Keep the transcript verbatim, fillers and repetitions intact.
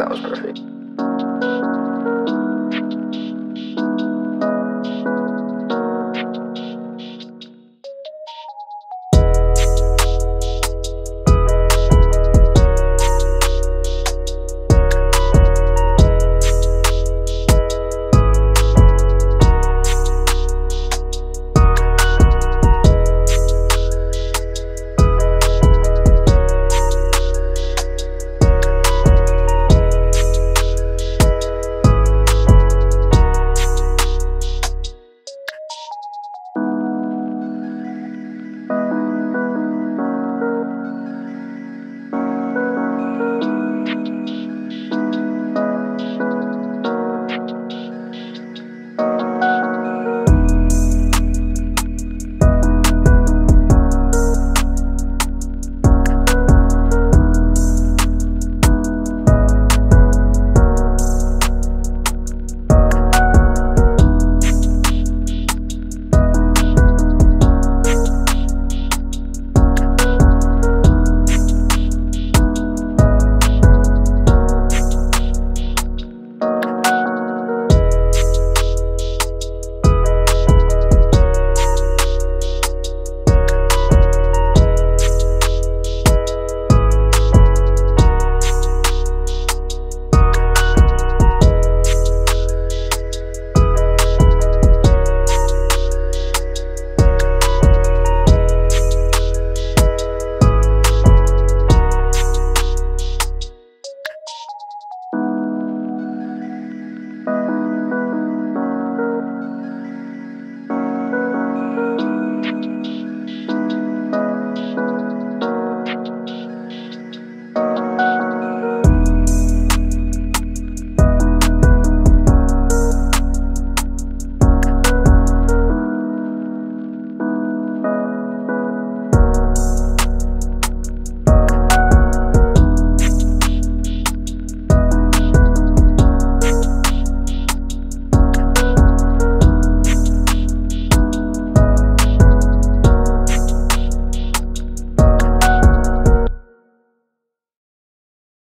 That was perfect.